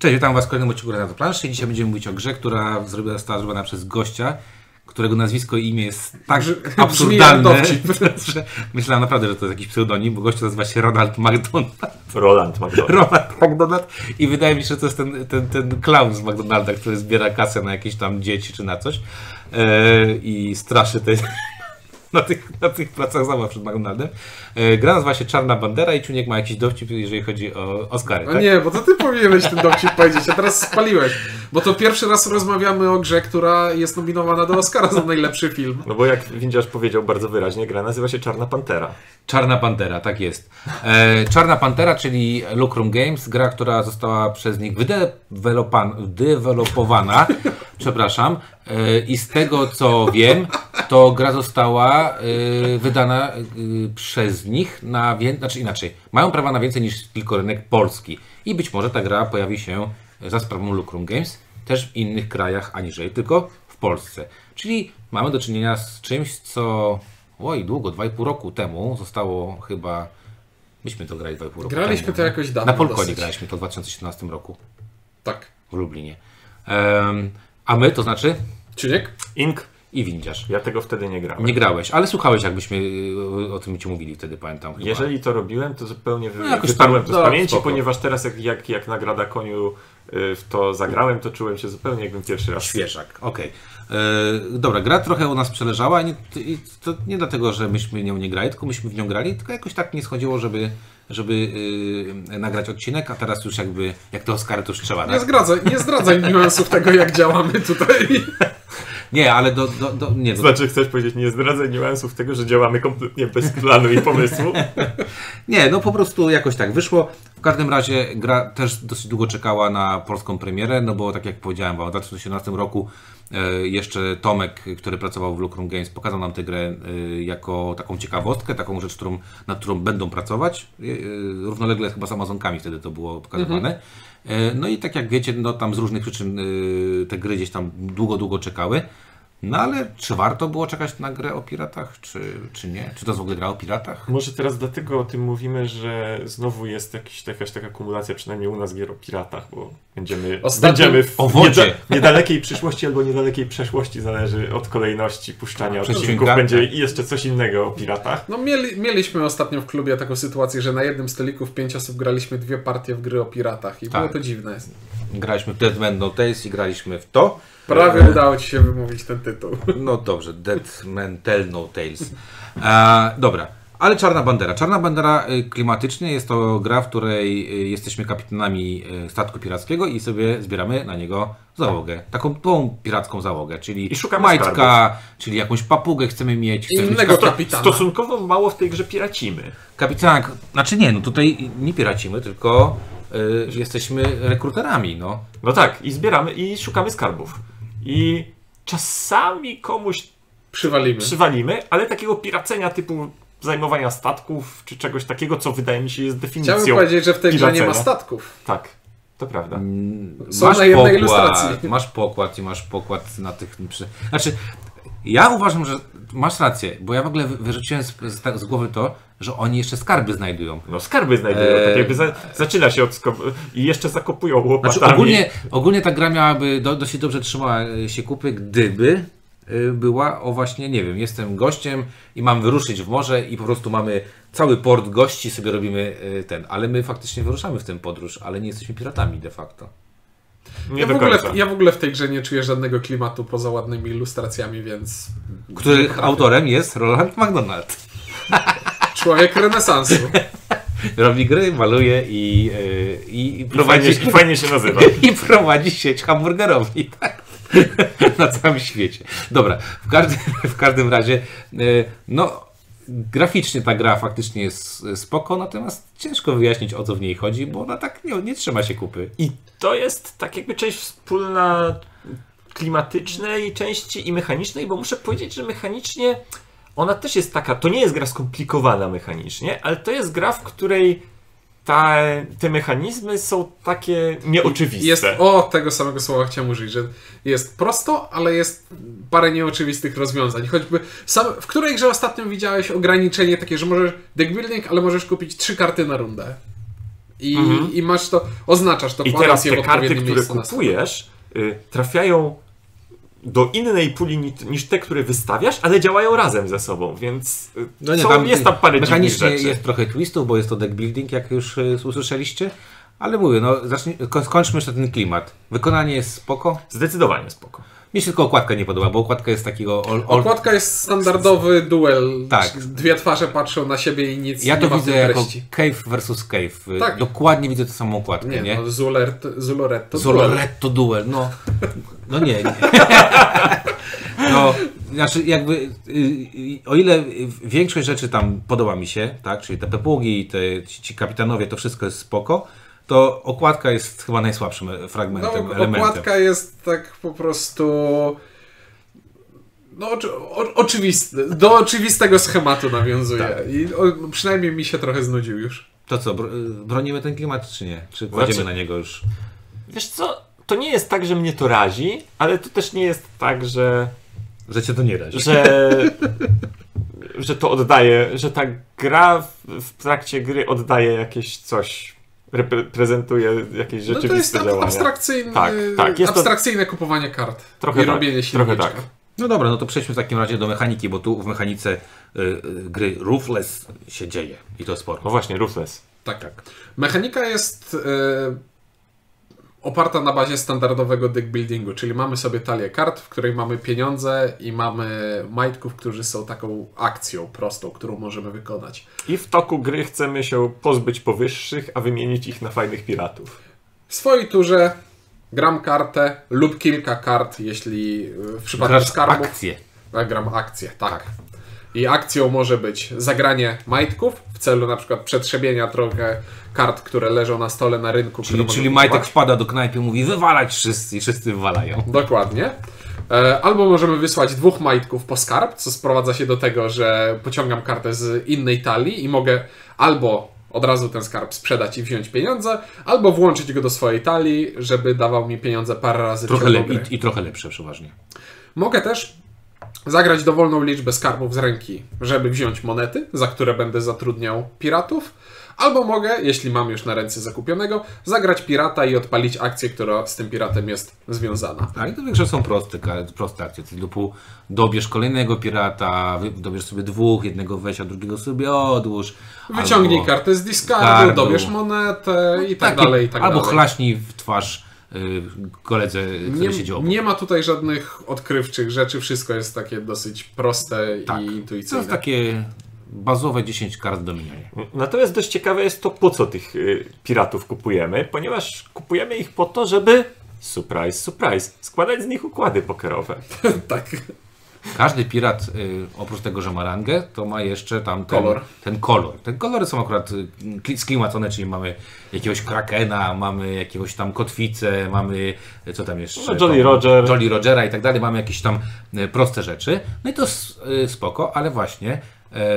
Cześć, witam Was w kolejnym odcinku Gradanie do planszy. Dzisiaj będziemy mówić o grze, która została zrobiona przez gościa, którego nazwisko i imię jest tak absurdalne, że myślałem naprawdę, że to jest jakiś pseudonim, bo gościa nazywa się Ronald McDonald. Ronald McDonald. I wydaje mi się, że to jest ten clown z McDonalda, który zbiera kasę na jakieś tam dzieci czy na coś i straszy te... Na tych pracach zabaw przed McDonaldem. Gra nazywa się Czarna Bandera i Czuniek ma jakiś dowcip, jeżeli chodzi o Oscary. No tak? Nie, bo to ty powinieneś ten dowcip powiedzieć, a teraz spaliłeś. Bo to pierwszy raz rozmawiamy o grze, która jest nominowana do Oscara za najlepszy film. No bo jak Windziarz powiedział bardzo wyraźnie, gra nazywa się Czarna Pantera. Czarna Pantera, tak jest. Czarna Pantera, czyli Lucrum Games, gra, która została przez nich wydevelopowana. Przepraszam. I z tego co wiem, to gra została wydana przez nich na więcej, znaczy inaczej, mają prawa na więcej niż tylko rynek polski. I być może ta gra pojawi się za sprawą Lucrum Games też w innych krajach aniżeli tylko w Polsce. Czyli mamy do czynienia z czymś, co oj, długo, 2,5 roku temu zostało chyba... Myśmy to grali 2,5 roku temu. Graliśmy to jakoś dawno. Na Polkonie graliśmy to w 2017 roku. Tak. W Lublinie. A my, to znaczy? Czuniek, Ink i Windziarz. Ja tego wtedy nie grałem. Nie grałeś, ale słuchałeś, jakbyśmy o tym ci mówili wtedy, pamiętam. Chyba. Jeżeli to robiłem, to zupełnie wyparłem to z pamięci, spoko. Ponieważ teraz jak na Grada Koniu w to zagrałem, to czułem się zupełnie jakbym pierwszy raz. Świeżak, okej. Dobra, gra trochę u nas przeleżała i to nie dlatego, że myśmy nią nie grali, tylko myśmy w nią grali, tylko jakoś tak nie schodziło, żeby nagrać odcinek, a teraz już jakby, jak to Oscary, to już trzeba. Nie, tak? nie zdradzaj niuansów tego, jak działamy tutaj. Nie, ale Znaczy, chcesz powiedzieć, nie zdradzaj niuansów tego, że działamy kompletnie bez planu i pomysłu? Nie, no po prostu jakoś tak wyszło. W każdym razie gra też dosyć długo czekała na polską premierę, no bo tak jak powiedziałem wam, w 2017 roku jeszcze Tomek, który pracował w Lucrum Games, pokazał nam tę grę jako taką ciekawostkę, taką rzecz, nad którą będą pracować. Równolegle chyba z Amazonkami wtedy to było pokazywane. No i tak jak wiecie, no tam z różnych przyczyn te gry gdzieś tam długo czekały. No ale czy warto było czekać na grę o piratach, czy nie? Czy to jest w ogóle gra o piratach? Może teraz dlatego o tym mówimy, że znowu jest jakaś taka kumulacja, przynajmniej u nas, gier o piratach, bo będziemy w niedalekiej przyszłości albo niedalekiej przeszłości, zależy od kolejności puszczania odcinków, będzie i jeszcze coś innego o piratach. No mieliśmy ostatnio w klubie taką sytuację, że na jednym stoliku w 5 osób graliśmy 2 partie w gry o piratach i tak. Było to dziwne. Graliśmy w Dead Man Tell No Tales i graliśmy w to. Prawie udało ci się wymówić ten tytuł. No dobrze, Dead Man Tell No Tales. Dobra, ale Czarna Bandera. Czarna Bandera klimatycznie jest to gra, w której jesteśmy kapitanami statku pirackiego i sobie zbieramy na niego załogę. Taką tą piracką załogę, czyli majtka, czyli jakąś papugę chcemy mieć. Innego kapitana. Stosunkowo mało w tej grze piracimy. Kapitan, znaczy nie, no tutaj nie piracimy, tylko jesteśmy rekruterami. No tak, i zbieramy i szukamy skarbów. I czasami komuś przywalimy, ale takiego piracenia typu zajmowania statków czy czegoś takiego, co wydaje mi się jest definicją. Chciałbym powiedzieć, że w tej grze nie ma statków. Tak, to prawda. Są na jednej ilustracji. Masz pokład i masz pokład na tych... Znaczy, ja uważam, że masz rację, bo ja w ogóle wyrzuciłem z głowy to, że oni jeszcze skarby znajdują. No skarby znajdują, tak jakby zaczyna się od i jeszcze zakopują łopatami. Znaczy, ogólnie ta gra miałaby dosyć dobrze trzymała się kupy, gdyby była o właśnie, nie wiem, jestem gościem i mam wyruszyć w morze i po prostu mamy cały port gości, sobie robimy ten, ale my faktycznie wyruszamy w tę podróż, ale nie jesteśmy piratami de facto. Ja w ogóle w tej grze nie czuję żadnego klimatu poza ładnymi ilustracjami, więc... Których autorem jest Ronald McDonald. Człowiek renesansu. Robi gry, maluje i prowadzi... Fajnie się nazywa. I prowadzi sieć hamburgerowi, tak? Na całym świecie. Dobra, w każdym razie, no... Graficznie ta gra faktycznie jest spoko, natomiast ciężko wyjaśnić, o co w niej chodzi, bo ona tak nie trzyma się kupy. I to jest tak jakby część wspólna klimatycznej części i mechanicznej, bo muszę powiedzieć, że mechanicznie ona też jest taka, to nie jest gra skomplikowana mechanicznie, ale to jest gra, w której te mechanizmy są takie nieoczywiste. Tego samego słowa chciałem użyć, że jest prosto, ale jest parę nieoczywistych rozwiązań. Choćby w której grze ostatnio widziałeś ograniczenie takie, że możesz deck building, ale możesz kupić 3 karty na rundę. I masz to, oznaczasz to. I teraz te karty, które kupujesz, trafiają do innej puli niż te, które wystawiasz, ale działają razem ze sobą, więc no nie, jest tam parę dziwnych rzeczy. Jest trochę twistów, bo jest to deck building, jak już usłyszeliście, ale mówię, no skończmy jeszcze ten klimat. Wykonanie jest spoko? Zdecydowanie spoko. Mi się tylko okładka nie podoba, bo okładka jest takiego... Okładka jest standardowy duel. Tak. Dwie twarze patrzą na siebie i nic nie ma. Ja to widzę jako cave versus cave. Tak. Dokładnie widzę tę samą okładkę, nie? No, Zuloretto Duel. No, no nie. No, znaczy jakby, o ile większość rzeczy tam podoba mi się, tak? Czyli te pepugi, ci kapitanowie, to wszystko jest spoko. To okładka jest chyba najsłabszym fragmentem, no, elementem. Okładka jest tak po prostu... No, do oczywistego schematu nawiązuje. Tak. I przynajmniej mi się trochę znudził już. To co, bronimy ten klimat czy nie? Czy kładziemy na niego już? Wiesz co, to nie jest tak, że mnie to razi, ale to też nie jest tak, że... Że cię to nie razi. Że to oddaje, że ta gra w trakcie gry oddaje jakieś coś... reprezentuje jakieś rzeczywiste działania. Abstrakcyjne, tak, jest abstrakcyjne to... kupowanie kart trochę i robienie silniczka. Trochę tak. No dobra, no to przejdźmy w takim razie do mechaniki, bo tu w mechanice gry Ruthless się dzieje i to sporo. No właśnie, Ruthless. Tak. Mechanika jest oparta na bazie standardowego deck buildingu, czyli mamy sobie talię kart, w której mamy pieniądze i mamy majtków, którzy są taką akcją prostą, którą możemy wykonać. I w toku gry chcemy się pozbyć powyższych, a wymienić ich na fajnych piratów. W swojej turze gram kartę lub kilka kart, jeśli w przypadku skarbów. Akcję. Ja gram akcję, tak. I akcją może być zagranie majtków w celu na przykład przetrzebienia trochę kart, które leżą na stole na rynku. Czyli majtek wpada do knajpy i mówi wywalać wszyscy i wszyscy wywalają. Dokładnie. Albo możemy wysłać dwóch majtków po skarb, co sprowadza się do tego, że pociągam kartę z innej talii i mogę albo od razu ten skarb sprzedać i wziąć pieniądze, albo włączyć go do swojej talii, żeby dawał mi pieniądze parę razy. I trochę lepsze przeważnie. Mogę też zagrać dowolną liczbę skarbów z ręki, żeby wziąć monety, za które będę zatrudniał piratów. Albo mogę, jeśli mam już na ręce zakupionego, zagrać pirata i odpalić akcję, która z tym piratem jest związana. Tak, to większe są proste akcje, czyli dobierz kolejnego pirata, dobierz sobie dwóch, jednego weź, a drugiego sobie odłóż. Wyciągnij albo kartę z discardu, dobierz monetę i tak dalej, i tak dalej. Albo chlaśnij w twarz koledze, który siedzi obok. Nie ma tutaj żadnych odkrywczych rzeczy, wszystko jest takie dosyć proste i intuicyjne. To jest takie bazowe 10 kart Dominionie. Natomiast dość ciekawe jest to, po co tych piratów kupujemy, ponieważ kupujemy ich po to, żeby surprise, surprise, składać z nich układy pokerowe. Tak. Każdy pirat, oprócz tego, że ma rangę, to ma jeszcze tam ten kolor. Te kolory są akurat sklimacone, czyli mamy jakiegoś krakena, mamy jakiegoś tam kotwicę, mamy co tam jeszcze? No, Jolly Rogera i tak dalej. Mamy jakieś tam proste rzeczy. No i to spoko, ale właśnie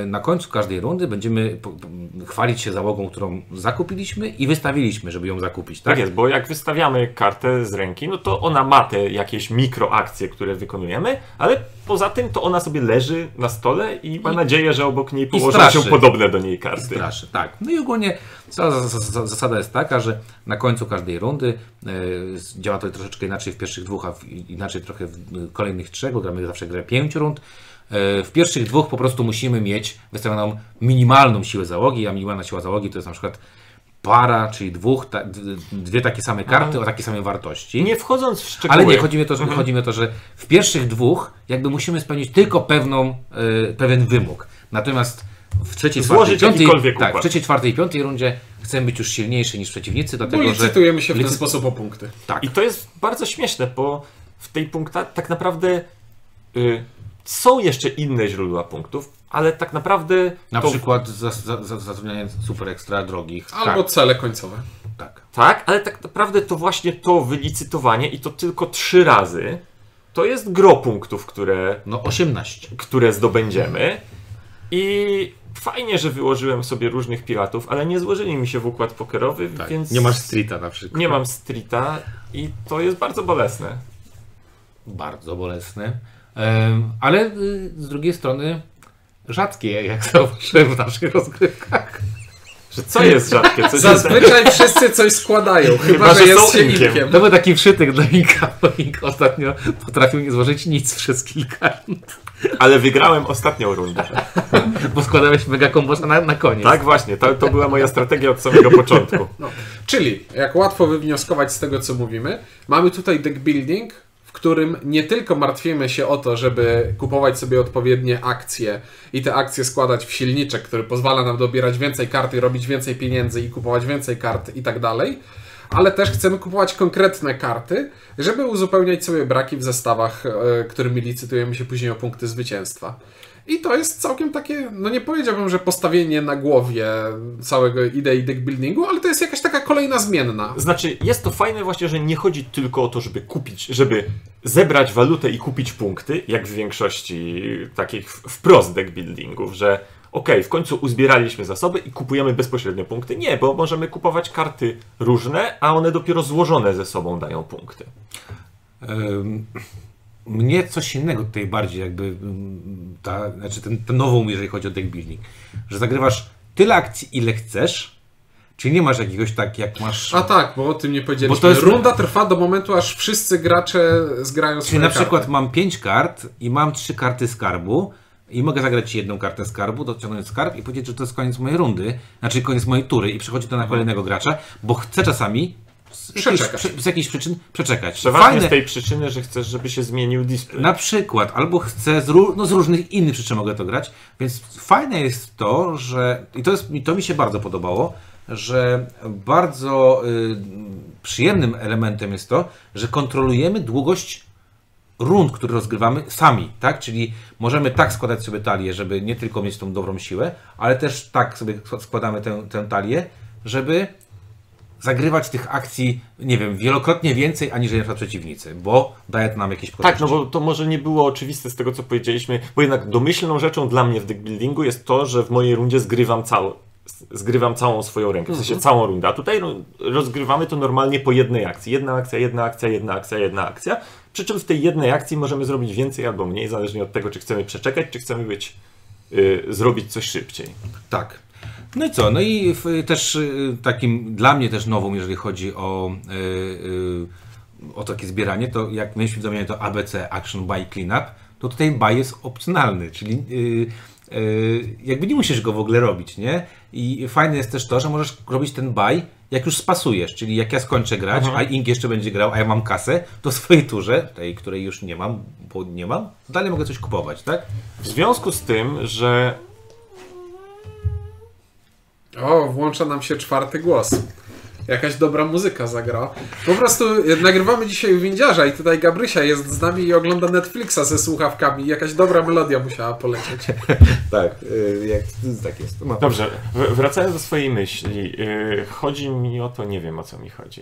na końcu każdej rundy będziemy chwalić się załogą, którą zakupiliśmy i wystawiliśmy, żeby ją zakupić. Tak jest, bo jak wystawiamy kartę z ręki, no to ona ma te jakieś mikroakcje, które wykonujemy, ale poza tym to ona sobie leży na stole i ma nadzieję, że obok niej położą się podobne do niej karty. Straszy, tak. No i ogólnie ta zasada jest taka, że na końcu każdej rundy działa to troszeczkę inaczej w pierwszych dwóch, a inaczej trochę w kolejnych trzech, bo gramy zawsze grę 5 rund. W pierwszych dwóch po prostu musimy mieć wystawioną minimalną siłę załogi, a minimalna siła załogi to jest na przykład para, czyli dwie takie same karty o takiej samej wartości. Nie wchodząc w szczegóły. Ale nie, chodzi mi o to, że w pierwszych dwóch jakby musimy spełnić tylko pewien wymóg. Natomiast w trzeciej, czwartej i piątej rundzie chcemy być już silniejsi niż przeciwnicy, dlatego że licytujemy się w ten sposób o punkty. Tak. I to jest bardzo śmieszne, bo w tej punktach tak naprawdę... Są jeszcze inne źródła punktów, ale tak naprawdę... Na przykład zatrudnianie super ekstra drogich. Albo cele końcowe. Tak, ale tak naprawdę to właśnie to wylicytowanie i to tylko 3 razy, to jest gro punktów, które... No 18. Które zdobędziemy. I fajnie, że wyłożyłem sobie różnych piratów, ale nie złożyli mi się w układ pokerowy, więc... Nie masz streeta na przykład. Nie mam streeta i to jest bardzo bolesne. Bardzo bolesne. Ale z drugiej strony rzadkie, jak zauważyłem w naszych rozgrywkach. Że co jest rzadkie? Coś zazwyczaj jest... wszyscy coś składają, chyba że jest się inkiem. To był taki przytyk do inka, bo ink ostatnio potrafił nie złożyć nic przez kilka rund. Ale wygrałem ostatnią rundę. Bo składałeś mega kombosza na koniec. Tak właśnie, to była moja strategia od samego początku. No. Czyli, jak łatwo wywnioskować z tego, co mówimy, mamy tutaj deck building, w którym nie tylko martwimy się o to, żeby kupować sobie odpowiednie akcje i te akcje składać w silniczek, który pozwala nam dobierać więcej kart i robić więcej pieniędzy i kupować więcej kart i tak dalej, ale też chcemy kupować konkretne karty, żeby uzupełniać sobie braki w zestawach, którymi licytujemy się później o punkty zwycięstwa. I to jest całkiem takie, no nie powiedziałbym, że postawienie na głowie całego idei deckbuildingu, ale to jest jakaś taka kolejna zmienna. Znaczy, jest to fajne właśnie, że nie chodzi tylko o to, żeby kupić, żeby zebrać walutę i kupić punkty, jak w większości takich wprost deckbuildingów, że okej, w końcu uzbieraliśmy zasoby i kupujemy bezpośrednio punkty. Nie, bo możemy kupować karty różne, a one dopiero złożone ze sobą dają punkty. Mnie coś innego tutaj bardziej jakby, ten nową, jeżeli chodzi o deck building, że zagrywasz tyle akcji, ile chcesz, czyli nie masz jakiegoś tak, jak masz... A tak, bo o tym nie powiedzieliśmy. Bo to jest... Runda trwa do momentu, aż wszyscy gracze zgrają swoje karty. Czyli na przykład mam 5 kart i mam 3 karty skarbu i mogę zagrać jedną kartę skarbu, dociągnąć skarb i powiedzieć, że to jest koniec mojej rundy, znaczy koniec mojej tury i przechodzi to na kolejnego gracza, bo chcę czasami z jakichś przyczyn przeczekać. Przeważnie z tej przyczyny, że chcesz, żeby się zmienił display. Na przykład, albo chcę, z różnych innych przyczyn mogę to grać, więc fajne jest to, że, to mi się bardzo podobało, że bardzo przyjemnym elementem jest to, że kontrolujemy długość rund, które rozgrywamy sami, tak? Czyli możemy tak składać sobie talię, żeby nie tylko mieć tą dobrą siłę, ale też tak sobie składamy tę talię, żeby zagrywać tych akcji, nie wiem, wielokrotnie więcej, aniżeli na przykład przeciwnicy, bo daje nam jakieś korzyści. Tak, no bo to może nie było oczywiste z tego, co powiedzieliśmy, bo jednak domyślną rzeczą dla mnie w deckbuildingu jest to, że w mojej rundzie zgrywam całą swoją rękę, w sensie całą rundę, a tutaj rozgrywamy to normalnie po jednej akcji. Jedna akcja, jedna akcja, jedna akcja, jedna akcja, przy czym w tej jednej akcji możemy zrobić więcej albo mniej, zależnie od tego, czy chcemy przeczekać, czy chcemy być, zrobić coś szybciej. Tak. No i co? No i też takim dla mnie też nową, jeżeli chodzi o takie zbieranie, to jak mieliśmy w Dominionie to ABC Action Buy Cleanup, to tutaj buy jest opcjonalny, czyli jakby nie musisz go w ogóle robić, nie? I fajne jest też to, że możesz robić ten buy, jak już spasujesz, czyli jak ja skończę grać, a Ink jeszcze będzie grał, a ja mam kasę, to w swojej turze, tej, której już nie mam, bo nie mam, dalej mogę coś kupować, tak? W związku z tym, że... O, włącza nam się czwarty głos. Jakaś dobra muzyka zagra. Po prostu nagrywamy dzisiaj u Windziarza i tutaj Gabrysia jest z nami i ogląda Netflixa ze słuchawkami. Jakaś dobra melodia musiała polecieć. Tak, tak jest. No. Dobrze, wracając do swojej myśli. Chodzi mi o to, nie wiem o co mi chodzi.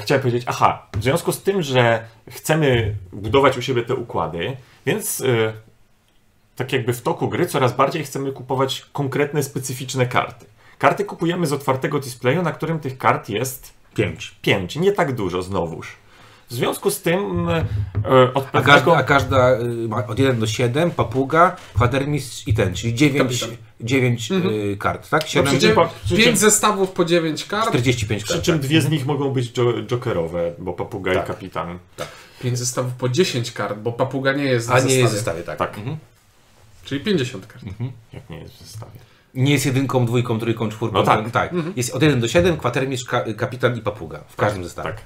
Chciałem powiedzieć, aha, w związku z tym, że chcemy budować u siebie te układy, więc... tak jakby w toku gry coraz bardziej chcemy kupować konkretne, specyficzne karty. Karty kupujemy z otwartego displayu, na którym tych kart jest 5. Nie tak dużo znowuż. W związku z tym każda od 1 do 7, papuga, kwadermistrz i ten, czyli 9 kart, tak? 5 zestawów po 9 kart. 45 kart. Przy czym dwie z nich mogą być jokerowe, bo papuga i kapitan. Tak. 5 zestawów po 10 kart, bo papuga nie jest w zestawie. A nie jest w zestawie, tak. Czyli 50 kart. Jak nie jest w zestawie. Nie jest jedynką, dwójką, trójką, czwórką. No tak. Jest od 1 do 7, kwatermistrz, kapitan i papuga w każdym zestawie. Tak.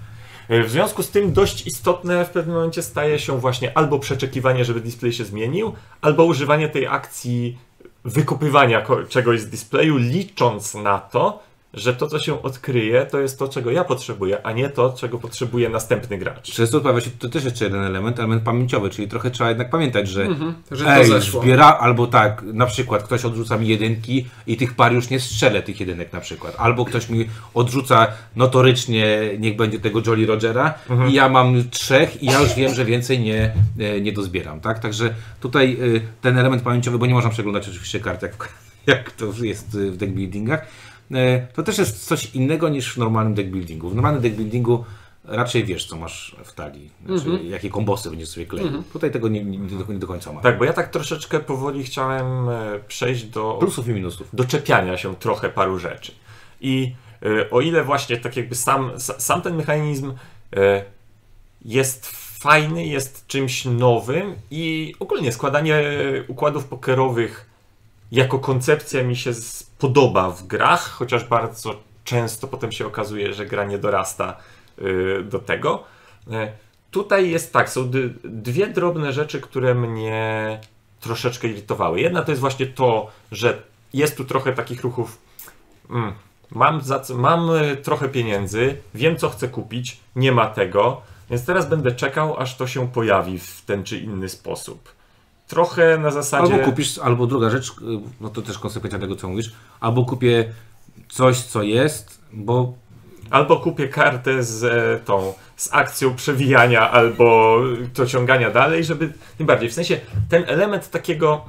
W związku z tym dość istotne w pewnym momencie staje się właśnie albo przeczekiwanie, żeby display się zmienił, albo używanie tej akcji wykopywania czegoś z displayu, licząc na to, że to, co się odkryje, to jest to, czego ja potrzebuję, a nie to, czego potrzebuje następny gracz. Często pojawia się to też jeszcze jeden element pamięciowy, czyli trochę trzeba jednak pamiętać, że, że to zbiera, albo tak, na przykład ktoś odrzuca mi jedynki i tych par już nie strzelę, tych jedynek na przykład, albo ktoś mi odrzuca notorycznie, niech będzie tego Jolly Rogera i ja mam 3 i ja już wiem, że więcej nie dozbieram, tak? Także tutaj ten element pamięciowy, bo nie można przeglądać oczywiście kart, jak to jest w deckbuildingach, to też jest coś innego niż w normalnym deckbuildingu. W normalnym deckbuildingu raczej wiesz, co masz w talii, znaczy, jakie kombosy będziesz sobie kleił. Tutaj tego nie do końca ma. Tak, bo ja tak troszeczkę powoli chciałem przejść do plusów i minusów, do czepiania się trochę paru rzeczy. I o ile właśnie tak jakby sam ten mechanizm jest fajny, jest czymś nowym i ogólnie składanie układów pokerowych jako koncepcja mi się podoba w grach, chociaż bardzo często potem się okazuje, że gra nie dorasta do tego. Tutaj jest tak, są dwie drobne rzeczy, które mnie troszeczkę irytowały. Jedna to jest właśnie to, że jest tu trochę takich ruchów mam trochę pieniędzy, wiem co chcę kupić, nie ma tego, więc teraz będę czekał, aż to się pojawi w ten czy inny sposób. Trochę na zasadzie... Albo kupisz, albo druga rzecz, no to też konsekwencja tego, co mówisz, albo kupię coś, co jest, bo... Albo kupię kartę z akcją przewijania albo dociągania dalej, żeby... Tym bardziej, w sensie ten element takiego...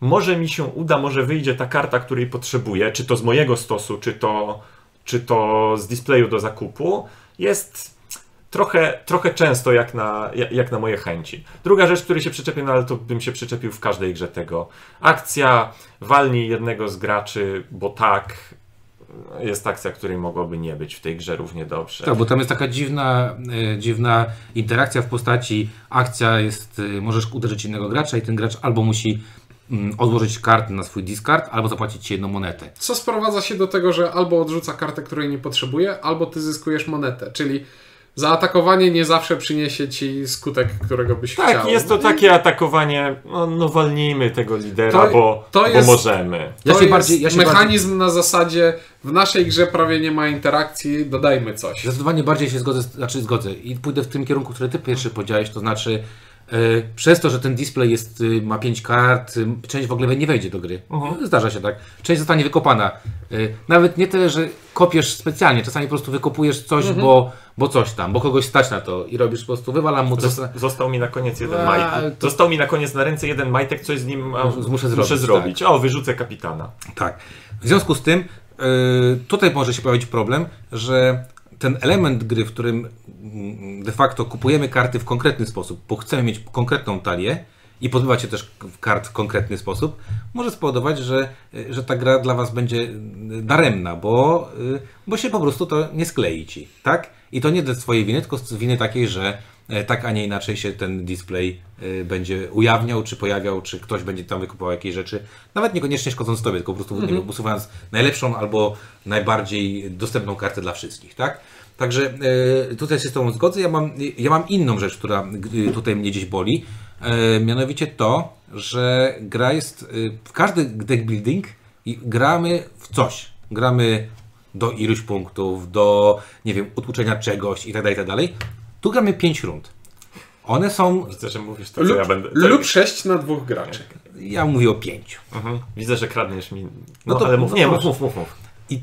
Może mi się uda, może wyjdzie ta karta, której potrzebuję, czy to z mojego stosu, czy to z displeju do zakupu, jest trochę często jak na moje chęci. Druga rzecz, której się przyczepię, no ale to bym się przyczepił w każdej grze tego. Akcja walnij jednego z graczy, bo tak, jest akcja, której mogłoby nie być w tej grze równie dobrze. Tak, bo tam jest taka dziwna interakcja w postaci akcja jest, możesz uderzyć innego gracza i ten gracz albo musi odłożyć kartę na swój discard, albo zapłacić ci jedną monetę. Co sprowadza się do tego, że albo odrzuca kartę, której nie potrzebuje, albo ty zyskujesz monetę, czyli zaatakowanie nie zawsze przyniesie ci skutek, którego byś chciał. Tak, jest to takie atakowanie, no walnijmy tego lidera, bo możemy. To jest mechanizm na zasadzie w naszej grze prawie nie ma interakcji, dodajmy coś. Zdecydowanie bardziej się zgodzę i pójdę w tym kierunku, który ty pierwszy powiedziałeś, to znaczy przez to, że ten display jest, ma 5 kart, część w ogóle nie wejdzie do gry. Zdarza się tak. Część zostanie wykopana. Nawet nie tyle, że kopiesz specjalnie, czasami po prostu wykopujesz coś, bo coś tam, bo kogoś stać na to i robisz po prostu, wywalam mu to. Został mi na koniec jeden majtek. Został mi na koniec na ręce jeden majtek, coś z nim muszę zrobić. Tak. O, wyrzucę kapitana. Tak. W związku z tym tutaj może się pojawić problem, że ten element gry, w którym de facto kupujemy karty w konkretny sposób, bo chcemy mieć konkretną talię i pozbywać się też kart w konkretny sposób, może spowodować, że ta gra dla was będzie daremna, bo się po prostu to nie sklei ci, tak? I to nie ze swojej winy, tylko z winy takiej, że tak, a nie inaczej się ten display będzie ujawniał, czy pojawiał, czy ktoś będzie tam wykupował jakieś rzeczy. Nawet niekoniecznie szkodząc tobie, tylko po prostu usuwając najlepszą albo najbardziej dostępną kartę dla wszystkich, tak? Także tutaj się z tobą zgodzę. Ja mam inną rzecz, która tutaj mnie gdzieś boli. Mianowicie to, że gra jest... W każdy deck building gramy w coś. Gramy do iluś punktów, do, nie wiem, utłuczenia czegoś itd., itd. Tu gramy 5 rund. One są... Widzę, że mówisz to, co ja będę... Lub 6 na 2 graczy. Ja mówię o 5. Widzę, że kradniesz mi... No to, ale mów. I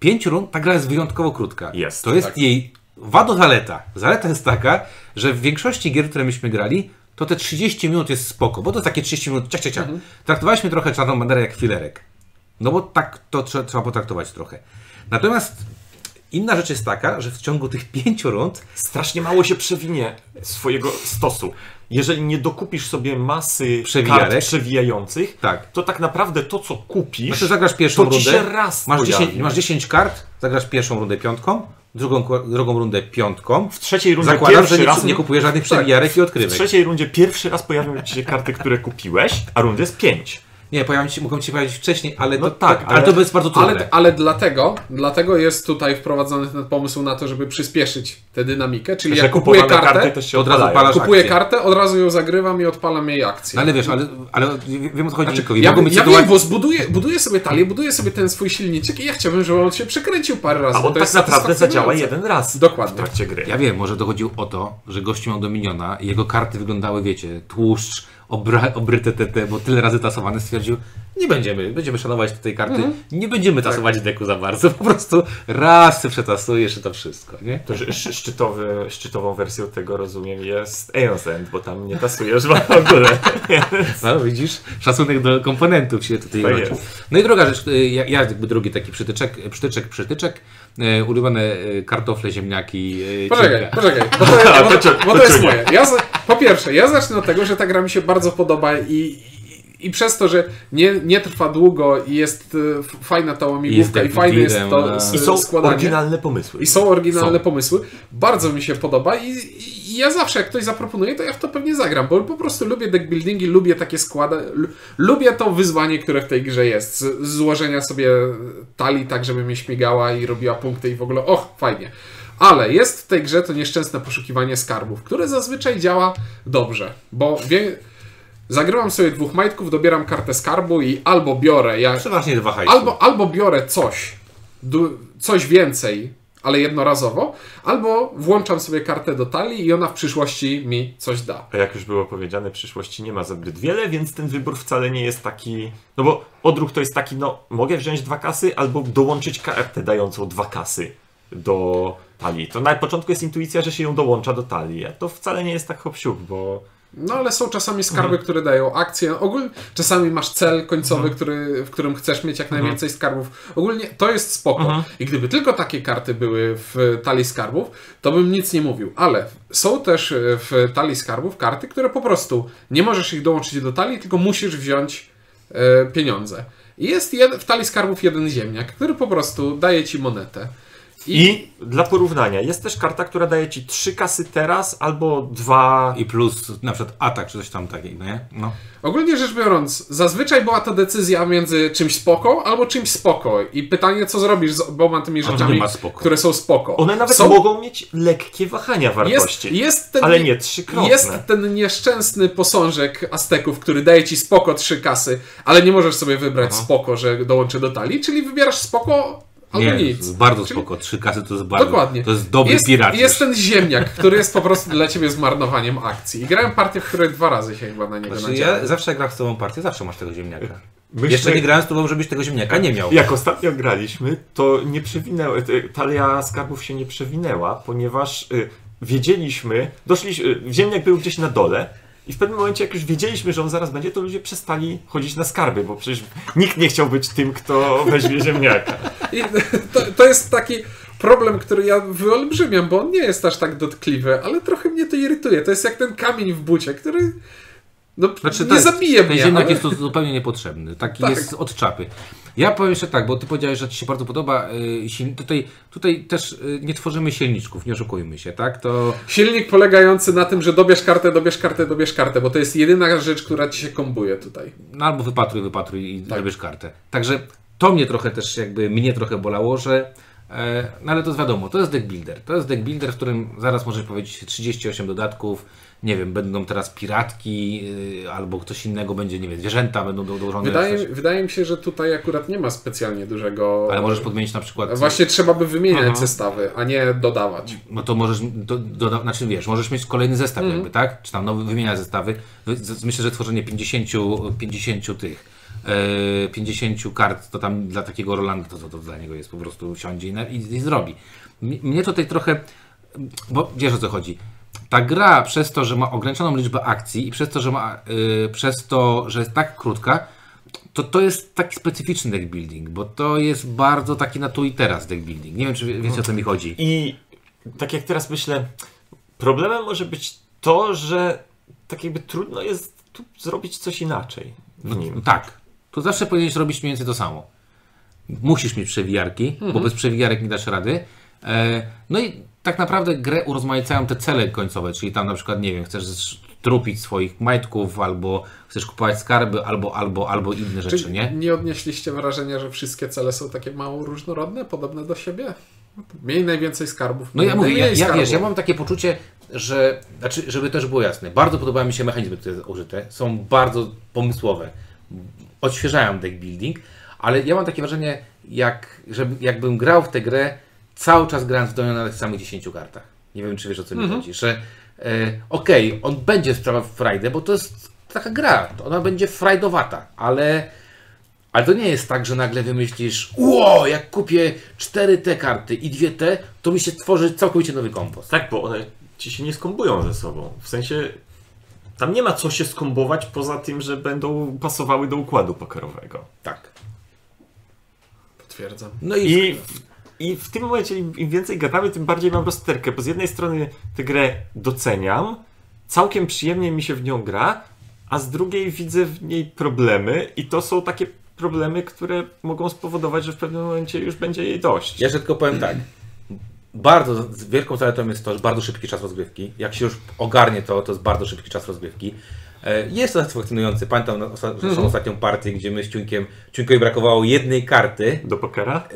5 rund, ta gra jest wyjątkowo krótka. Jest. To jest tak. Jej wada, zaleta. Zaleta jest taka, że w większości gier, które myśmy grali, to te 30 minut jest spoko, bo to takie 30 minut ciach. Traktowaliśmy trochę Czarną Banderę jak chwilerek. No bo tak to trzeba potraktować trochę. Natomiast... Inna rzecz jest taka, że w ciągu tych 5 rund strasznie mało się przewinie swojego stosu. Jeżeli nie dokupisz sobie masy kart przewijających, tak, to tak naprawdę to, co kupisz, znaczy, zagrasz pierwszą rundę, ci się raz masz 10 kart, zagrasz pierwszą rundę piątką, drugą rundę piątką, w trzeciej rundzie zakładam, że nie kupujesz żadnych przewijarek i odkrywek. W trzeciej rundzie pierwszy raz pojawią ci się karty, które kupiłeś, a rund jest 5. Nie, mogą ci pojawić wcześniej, ale no to jest bardzo trudne. Ale dlatego jest tutaj wprowadzony ten pomysł na to, żeby przyspieszyć tę dynamikę, czyli jak kupuję kartę, to się od razu odpalasz akcję. Kartę, od razu ją zagrywam i odpalam jej akcję. No ale wiesz, ale wiem o co chodzi. Znaczy, ja wiem, bo buduję sobie talię, buduję sobie ten swój silniczek i ja chciałbym, żeby on się przekręcił parę razy. A on tak naprawdę zadziała jeden raz. Dokładnie. W trakcie gry. Ja wiem, może dochodził o to, że gościu miał Dominiona i jego karty wyglądały, wiecie, tłuszcz, obryte TT, bo tyle razy tasowany stwierdził, nie będziemy szanować tej karty, nie będziemy tasować deku za bardzo, po prostu raz przetasujesz to wszystko, nie? To szczytową wersją tego, rozumiem, jest Aeon's End, bo tam nie tasujesz w ogóle. No widzisz, szacunek do komponentów się tutaj rodzi. No i druga rzecz, ja jakby drugi taki przytyczek, ulubione kartofle, ziemniaki. Poczekaj, bo to jest moje. Po pierwsze, ja zacznę od tego, że ta gra mi się bardzo podoba i przez to, że nie trwa długo i jest fajna ta łamigłówka i fajne jest to składanie. I są oryginalne pomysły. Bardzo mi się podoba i ja zawsze, jak ktoś zaproponuje, to ja w to pewnie zagram, bo po prostu lubię deckbuildingi, lubię takie składanie, lubię to wyzwanie, które w tej grze jest. Złożenia sobie talii tak, żeby mnie śmigała i robiła punkty i w ogóle, och, fajnie. Ale jest w tej grze to nieszczęsne poszukiwanie skarbów, które zazwyczaj działa dobrze, bo zagrywam sobie dwóch majtków, dobieram kartę skarbu i albo biorę... Przeważnie dwa hajsy. Albo biorę coś więcej, ale jednorazowo, albo włączam sobie kartę do talii i ona w przyszłości mi coś da. A jak już było powiedziane, przyszłości nie ma zbyt wiele, więc ten wybór wcale nie jest taki... No bo odruch to jest taki, no mogę wziąć dwa kasy albo dołączyć kartę dającą dwa kasy do talii. To na początku jest intuicja, że się ją dołącza do talii, a to wcale nie jest tak hop-siup, bo... No ale są czasami skarby, które dają akcje. Ogólnie czasami masz cel końcowy, w którym chcesz mieć jak najwięcej skarbów. Ogólnie to jest spoko. I gdyby tylko takie karty były w talii skarbów, to bym nic nie mówił. Ale są też w talii skarbów karty, które po prostu nie możesz ich dołączyć do talii, tylko musisz wziąć pieniądze. I jest w talii skarbów jeden ziemniak, który po prostu daje ci monetę. I dla porównania, jest też karta, która daje ci 3 kasy teraz, albo 2 i plus na przykład atak, czy coś tam takiego, nie? No. Ogólnie rzecz biorąc, zazwyczaj była to decyzja między czymś spoko, albo czymś spoko. I pytanie, co zrobisz z oboma tymi rzeczami, które są spoko. One nawet mogą mieć lekkie wahania wartości, ale nie trzykrotne. Jest ten nieszczęsny posążek Azteków, który daje ci spoko 3 kasy, ale nie możesz sobie wybrać spoko, że dołączy do talii, czyli wybierasz spoko... Albo nie, nic. Bardzo spoko. 3 kasy to jest bardzo... Dokładnie. To jest dobry pirat. Jest ten ziemniak, który jest po prostu dla ciebie zmarnowaniem akcji. I grałem partię, w której 2 razy się chyba na niego nadziałem. Ja zawsze grałem z tobą partię, zawsze masz tego ziemniaka. Jeszcze nie grałem z tobą, żebyś tego ziemniaka nie miał. Jak ostatnio graliśmy, to nie przewinęło, talia skarbów się nie przewinęła, ponieważ wiedzieliśmy, ziemniak był gdzieś na dole. I w pewnym momencie, jak już wiedzieliśmy, że on zaraz będzie, to ludzie przestali chodzić na skarby, bo przecież nikt nie chciał być tym, kto weźmie ziemniaka. I to jest taki problem, który ja wyolbrzymiam, bo on nie jest aż tak dotkliwy, ale trochę mnie to irytuje. To jest jak ten kamień w bucie, który zabije mnie. Ziemniak jest to zupełnie niepotrzebny. Taki jest od czapy. Ja powiem jeszcze tak, bo ty powiedziałeś, że ci się bardzo podoba. Tutaj też nie tworzymy silniczków, nie oszukujmy się, tak? To... Silnik polegający na tym, że dobierz kartę, bo to jest jedyna rzecz, która ci się kombuje tutaj. No albo wypatruj i dobierz kartę. Także to mnie trochę też mnie trochę bolało, że... No ale to jest wiadomo, to jest deck builder. To jest deck builder, w którym zaraz możesz powiedzieć 38 dodatków, nie wiem, będą teraz piratki, albo ktoś innego będzie, nie wiem, zwierzęta będą dołożone. Wydaje mi się, że tutaj akurat nie ma specjalnie dużego... Ale możesz podmienić na przykład... Właśnie trzeba by wymieniać zestawy, a nie dodawać. No to możesz, znaczy wiesz, możesz mieć kolejny zestaw jakby, tak? Czy tam nowy wymienia zestawy. Myślę, że tworzenie 50 kart, to tam dla takiego Rolanda to dla niego jest, po prostu siądzie i zrobi. Mnie tutaj trochę, bo wiesz, o co chodzi. Ta gra przez to, że ma ograniczoną liczbę akcji i przez to, że jest tak krótka, to jest taki specyficzny deck building, bo to jest bardzo taki na tu i teraz deck building. Nie wiem, czy wiecie, o co mi chodzi. I tak jak teraz myślę, problemem może być to, że tak jakby trudno jest tu zrobić coś inaczej. No, tak. To zawsze powinieneś robić mniej więcej to samo. Musisz mieć przewijarki, bo bez przewijarek nie dasz rady. No i tak naprawdę grę urozmaicają te cele końcowe, czyli tam na przykład, nie wiem, chcesz trupić swoich majtków, albo chcesz kupować skarby, albo inne rzeczy, czyli nie? Nie odnieśliście wrażenia, że wszystkie cele są takie mało różnorodne, podobne do siebie? Miej najwięcej skarbów. No ja mówię, ja mam takie poczucie, że, znaczy, żeby też było jasne, bardzo podobają mi się mechanizmy, które są użyte, są bardzo pomysłowe, odświeżają deck building, ale ja mam takie wrażenie, jakbym grał w tę grę, cały czas grając w Dominiona na tych samych 10 kartach. Nie wiem, czy wiesz, o co mi chodzi, że okej, on będzie sprawa w frajdę, bo to jest taka gra, ona będzie frajdowata, ale to nie jest tak, że nagle wymyślisz, ło, jak kupię 4 te karty i 2 te, to mi się tworzy całkowicie nowy kompos. Tak, bo one ci się nie skombują ze sobą. W sensie tam nie ma co się skombować poza tym, że będą pasowały do układu pokerowego. Tak. Potwierdzam. No i w tym momencie im więcej gadamy, tym bardziej mam rozterkę, bo z jednej strony tę grę doceniam, całkiem przyjemnie mi się w nią gra, a z drugiej widzę w niej problemy i to są takie problemy, które mogą spowodować, że w pewnym momencie już będzie jej dość. Ja tylko powiem tak. Bardzo wielką zaletą jest to, że bardzo szybki czas rozgrywki. Jak się już ogarnie to, to jest bardzo szybki czas rozgrywki. Jest to satysfakcjonujące. Pamiętam ostatnią partię, gdzie my z Ciuńkowi brakowało jednej karty. Do pokera?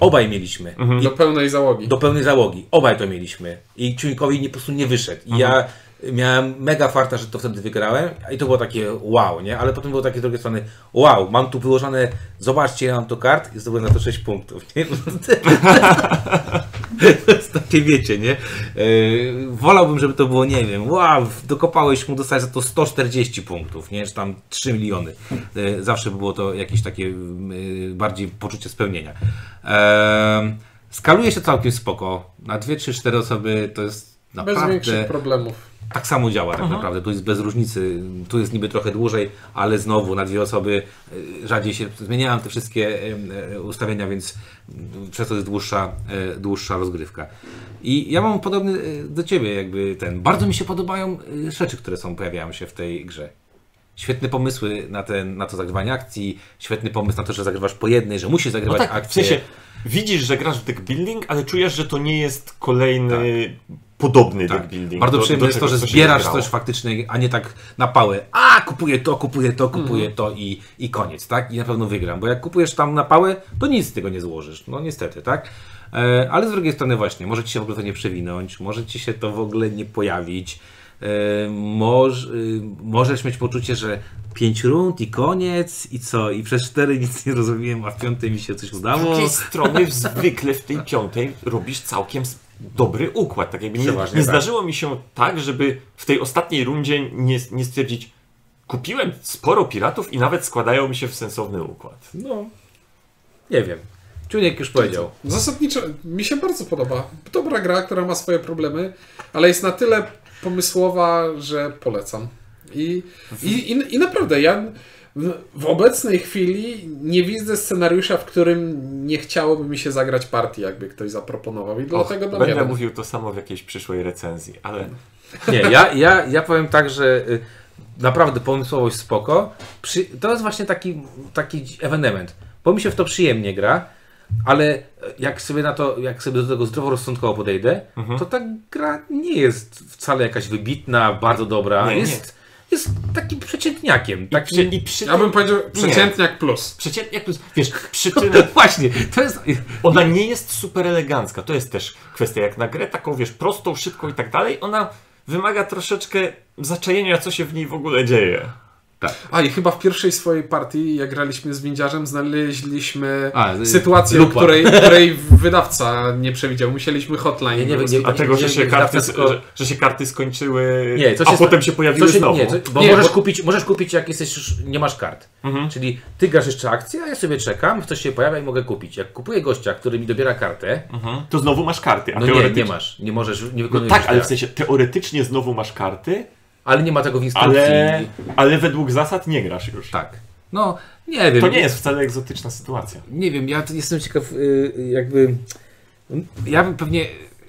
Obaj mieliśmy. Mhm. Do pełnej załogi. Do pełnej załogi. Obaj to mieliśmy. I Ciuńkowi po prostu nie wyszedł. I ja miałem mega farta, że to wtedy wygrałem i to było takie wow, nie? Ale potem było takie z drugiej strony wow, mam tu wyłożone, zobaczcie, ja mam to kart i zdobyłem na to 6 punktów, nie? Takie wiecie, nie? Wolałbym, żeby to było, nie wiem, wow, dokopałeś mu, dostać za to 140 punktów, nie? Czy tam 3 miliony. Zawsze było to jakieś takie bardziej poczucie spełnienia. Skaluje się całkiem spoko. Na 2, 3, 4 osoby to jest naprawdę... Bez większych problemów. Tak samo działa tak naprawdę, tu jest bez różnicy, tu jest niby trochę dłużej, ale znowu na 2 osoby rzadziej się zmieniałem te wszystkie ustawienia, więc przez to jest dłuższa rozgrywka. I ja mam podobny do Ciebie jakby ten, bardzo mi się podobają rzeczy, które pojawiają się w tej grze. Świetne pomysły na to zagrywanie akcji, świetny pomysł na to, że zagrywasz po jednej, że musisz zagrywać tak, akcję. W sensie, widzisz, że grasz w deck building, ale czujesz, że to nie jest kolejny... Tak. Podobny tak. Deck building. Bardzo przyjemne jest to, że zbierasz coś faktyczne, a nie tak na pałę. A, kupuję to i koniec, tak? I na pewno wygram, bo jak kupujesz tam na pałę, to nic z tego nie złożysz. No niestety, tak? Ale z drugiej strony właśnie, może Ci się w ogóle to nie przewinąć, może Ci się to w ogóle nie pojawić. Możesz mieć poczucie, że 5 rund i koniec i co? I przez 4 nic nie rozumiałem, a w 5 mi się coś udało. Z drugiej strony zwykle w tej 5 robisz całkiem dobry układ. Tak jakby nie zdarzyło mi się tak, żeby w tej ostatniej rundzie nie stwierdzić, kupiłem sporo piratów i nawet składają mi się w sensowny układ. No, nie wiem. Ciuniek już powiedział. Zasadniczo mi się bardzo podoba. Dobra gra, która ma swoje problemy, ale jest na tyle pomysłowa, że polecam. I naprawdę, ja w obecnej chwili nie widzę scenariusza, w którym nie chciałoby mi się zagrać partii, jakby ktoś zaproponował. I dlatego będę mówił to samo w jakiejś przyszłej recenzji, ale... Nie, ja powiem tak, że naprawdę pomysłowość spoko. To jest właśnie taki ewenement, bo mi się w to przyjemnie gra, ale jak sobie do tego zdroworozsądkowo podejdę, to ta gra nie jest wcale jakaś wybitna, bardzo dobra. Jest takim przeciętniakiem. Ja bym powiedział przeciętniak plus. Przeciętniak plus. Wiesz, właśnie, to jest... Ona nie jest super elegancka. To jest też kwestia jak na grę, taką wiesz, prostą, szybką i tak dalej. Ona wymaga troszeczkę zaczajenia, co się w niej w ogóle dzieje. Tak. A i chyba w pierwszej swojej partii, jak graliśmy z windziarzem, znaleźliśmy sytuację, której wydawca nie przewidział. Musieliśmy hotline. Że się karty skończyły, potem się pojawiły znowu. Możesz kupić, jak jesteś już nie masz kart. Czyli ty grasz jeszcze akcję, a ja sobie czekam, coś się pojawia i mogę kupić. Jak kupuję gościa, który mi dobiera kartę, to znowu masz karty. A nie masz. Nie możesz, nie wykonujesz. No tak, ale w sensie teoretycznie znowu masz karty. Ale nie ma tego w instrukcji. Ale według zasad nie grasz już. Tak. No, nie wiem. To nie jest wcale egzotyczna sytuacja. Nie wiem, ja jestem ciekaw, jakby... Ja bym pewnie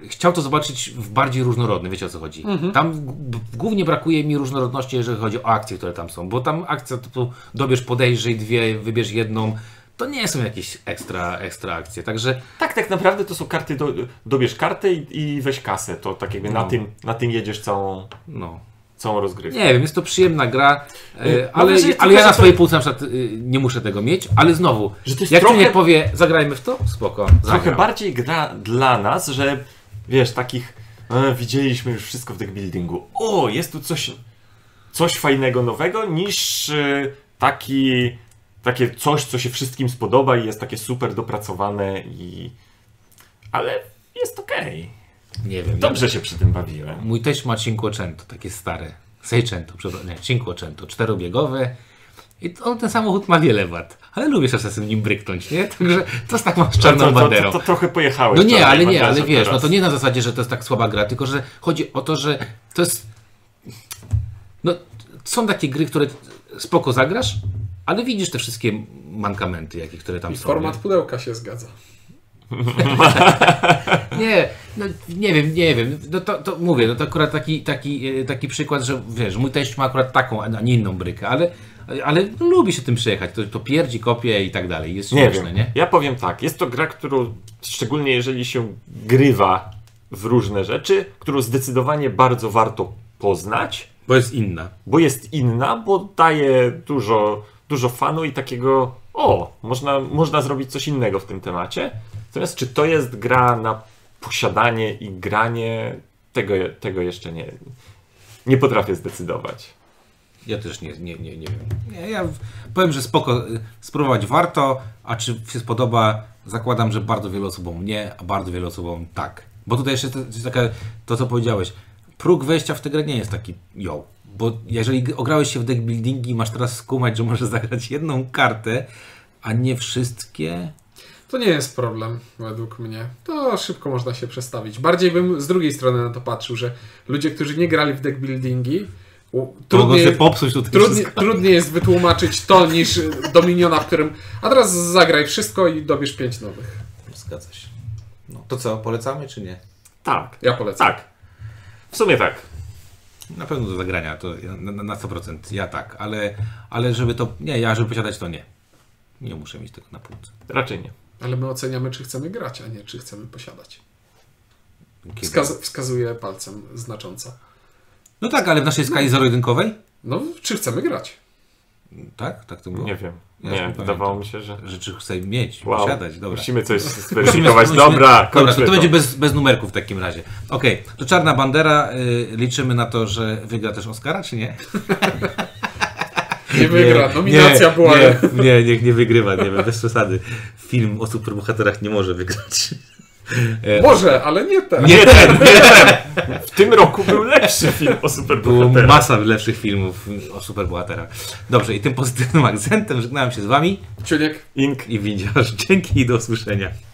chciał to zobaczyć w bardziej różnorodnym, wiecie o co chodzi. Tam głównie brakuje mi różnorodności, jeżeli chodzi o akcje, które tam są. Bo tam akcja typu dobierz, podejrzyj dwie, wybierz jedną. To nie są jakieś ekstra akcje, także... Tak naprawdę to są karty, dobierz kartę i weź kasę. To tak jakby na tym jedziesz całą... Całą rozgrywkę. Nie wiem, jest to przyjemna gra, ale ja na swojej półce na przykład nie muszę tego mieć, ale znowu, jak tu nie powie, zagrajmy w to, spoko. Trochę bardziej gra dla nas, że wiesz, takich widzieliśmy już wszystko w deckbuildingu. O, jest tu coś fajnego, nowego, niż takie coś, co się wszystkim spodoba i jest takie super dopracowane, ale jest okej. Nie wiem. Dobrze się przy tym bawiłem. Mój też ma Cinquecento, takie stare. Seicento, przepraszam, nie, Cinquecento, czterobiegowy. I on, ten samochód ma wiele wad, ale lubisz asasyn nim bryknąć, nie? Także to jest tak masz czarną banderą. To trochę pojechałeś. No nie, ale nie, ale wiesz, teraz. No to nie na zasadzie, że to jest tak słaba gra, tylko że chodzi o to, że to jest... No, są takie gry, które spoko zagrasz, ale widzisz te wszystkie mankamenty, które tam są. Format pudełka się zgadza. Nie, no, nie wiem. No to mówię, no to akurat taki przykład, że wiesz, mój teść ma akurat taką, a nie inną brykę, ale lubi się tym przejechać, to pierdzi, kopie i tak dalej, jest śmieszne, nie? Ja powiem tak, jest to gra, którą, szczególnie jeżeli się grywa w różne rzeczy, którą zdecydowanie bardzo warto poznać. Bo jest inna. Bo daje dużo fanu i takiego, o, można zrobić coś innego w tym temacie. Natomiast czy to jest gra na posiadanie i granie, tego jeszcze nie potrafię zdecydować. Ja też nie wiem. Ja powiem, że spoko, spróbować warto, a czy się spodoba, zakładam, że bardzo wielu osobom nie, a bardzo wielu osobom tak. Bo tutaj jeszcze to co powiedziałeś, próg wejścia w tę grę nie jest taki bo jeżeli ograłeś się w deckbuildingi, masz teraz skumać, że możesz zagrać jedną kartę, a nie wszystkie... To nie jest problem, według mnie. To szybko można się przestawić. Bardziej bym z drugiej strony na to patrzył, że ludzie, którzy nie grali w deckbuildingi, trudniej jest wytłumaczyć to niż Dominiona, w którym a teraz zagraj wszystko i dobierz 5 nowych. Zgadza się. No to co, polecamy czy nie? Tak. Ja polecam. Tak. W sumie tak. Na pewno do zagrania, to na 100%. Ja tak, ale żeby to... Nie, ja żeby posiadać to nie. Nie muszę mieć tego na półce. Raczej nie. Ale my oceniamy, czy chcemy grać, a nie czy chcemy posiadać. Wskazuje palcem znacząco. No tak, ale w naszej skali zero-jedynkowej? No, czy chcemy grać. Tak? Tak to było? Nie wiem. Nie, wydawało mi się, że... Rzeczy chcemy mieć, posiadać. Dobra. Musimy coś zweryfikować. Dobra, to będzie bez numerków w takim razie. Okej, to Czarna Bandera. Liczymy na to, że wygra też Oscara, czy nie? Nie wygra, nominacja była. Nie, niech nie wygrywa, nie wiem, bez przesady. Film o superbohaterach nie może wygrać. Może, ale nie ten. Nie ten. W tym roku był lepszy film o superbohaterach. Było masa lepszych filmów o superbohaterach. Dobrze, i tym pozytywnym akcentem żegnałem się z wami. Ciuniek, Ink i Windziarz. Dzięki i do usłyszenia.